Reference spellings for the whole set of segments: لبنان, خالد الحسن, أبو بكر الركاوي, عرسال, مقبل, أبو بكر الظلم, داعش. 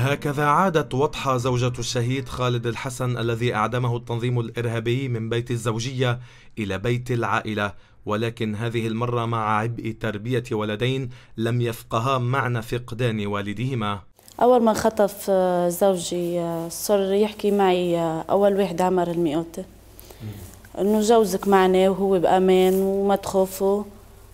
هكذا عادت وضحى زوجة الشهيد خالد الحسن الذي أعدمه التنظيم الإرهابي من بيت الزوجية إلى بيت العائلة، ولكن هذه المرة مع عبء تربية ولدين لم يفقها معنى فقدان والديهما. أول ما خطف زوجي صار يحكي معي أول واحد عمر المئوتة إنه جوزك معنا وهو بأمان وما تخافوا،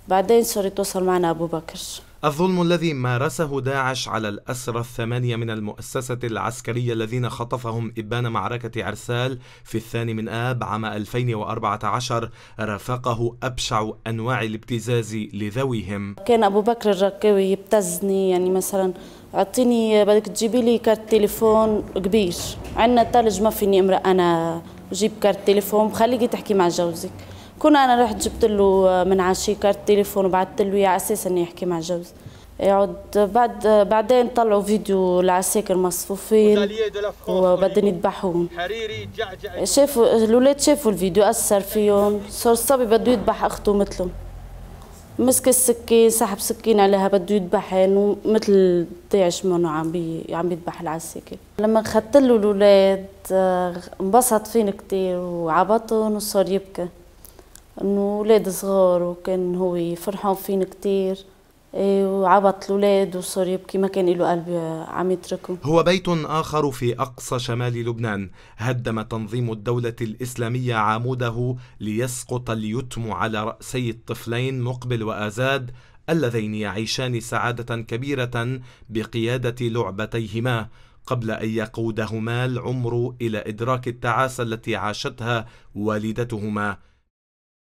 بعدين صار يتواصل معنا أبو بكر. الظلم الذي مارسه داعش على الأسرى 8 من المؤسسة العسكرية الذين خطفهم إبان معركة عرسال في 2 من آب عام 2014 رافقه أبشع أنواع الابتزاز لذويهم. كان أبو بكر الركاوي يبتزني، يعني مثلا أعطيني بدك تجيبي لي كارت تليفون كبير، عندنا ثلج ما فيني امرأة أنا جيب كارت تليفون، خليكي تحكي مع جوزك. كنا أنا رحت جبت له من عشي كارت تليفون وبعثت له إياه على أساس إني أحكي مع جوزي، يقعد بعدين طلعوا فيديو العساكر مصفوفين وبدهم يذبحوهم. شافوا الأولاد، شافوا الفيديو أثر فيهم، صار الصبي بده يذبح أخته مثلهم، مسك السكين سحب سكين عليها بده يذبحهن، ومثل داعش منو عم يذبح العساكر. لما أخذت له الأولاد انبسط فين كثير وعبطهم وصار يبكي انه اولاد صغار، وكان هو فرحان فين كثير وعبط الاولاد وصار يبكي، ما كان له قلب عم يتركه. هو بيت اخر في اقصى شمال لبنان هدم تنظيم الدولة الاسلامية عموده ليسقط اليتم على رأسي الطفلين مقبل وآزاد اللذين يعيشان سعادة كبيرة بقيادة لعبتيهما قبل أن يقودهما العمر إلى إدراك التعاسة التي عاشتها والدتهما.